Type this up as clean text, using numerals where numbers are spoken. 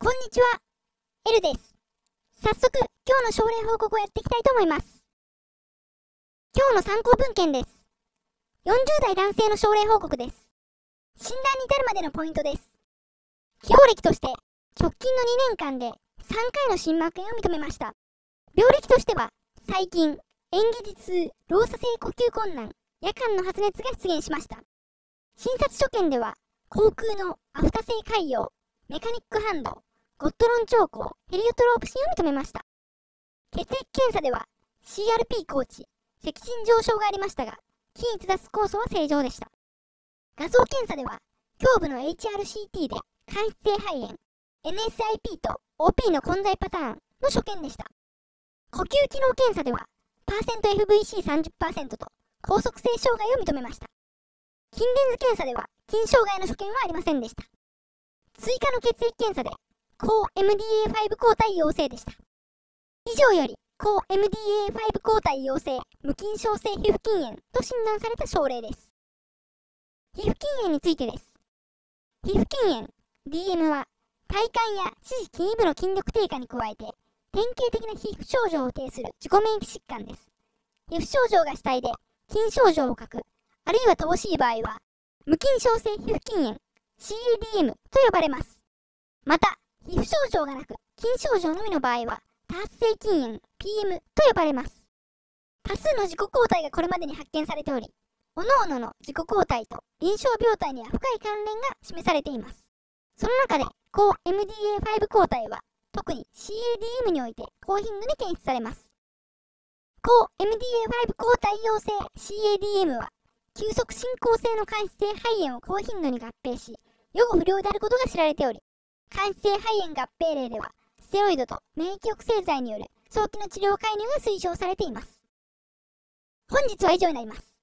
こんにちは、L です。早速、今日の症例報告をやっていきたいと思います。今日の参考文献です。40代男性の症例報告です。診断に至るまでのポイントです。既往歴として、直近の2年間で3回の心膜炎を認めました。病歴としては、最近、嚥下時痛、老作性呼吸困難、夜間の発熱が出現しました。診察所見では、口腔のアフタ性潰瘍、メカニック反動、ゴットロン兆候、ヘリオトロープシンを認めました。血液検査では CRP 高値、赤腎上昇がありましたが、筋逸脱酵素は正常でした。画像検査では、胸部の HRCT で間質性肺炎、NSIP と OP の混在パターンの所見でした。呼吸機能検査では、FVC30% と拘束性障害を認めました。筋電図検査では、筋障害の所見はありませんでした。追加の血液検査で、抗 MDA5 抗体陽性でした。以上より、抗 MDA5 抗体陽性、無菌症性皮膚筋炎と診断された症例です。皮膚筋炎についてです。皮膚筋炎、DM は、体幹や四肢筋胃部の筋力低下に加えて、典型的な皮膚症状を呈する自己免疫疾患です。皮膚症状が主体で、筋症状を欠く、あるいは乏しい場合は、無菌症性皮膚筋炎、CADM と呼ばれます。また、皮膚症状がなく、筋症状のみの場合は、多発性筋炎 PM と呼ばれます。多数の自己抗体がこれまでに発見されており、各々の自己抗体と臨床病態には深い関連が示されています。その中で、抗 MDA5 抗体は、特に CADM において高頻度で検出されます。抗 MDA5 抗体陽性 CADM は、急速進行性の間質性肺炎を高頻度に合併し、予後不良であることが知られており、間質性肺炎合併例では、ステロイドと免疫抑制剤による早期の治療介入が推奨されています。本日は以上になります。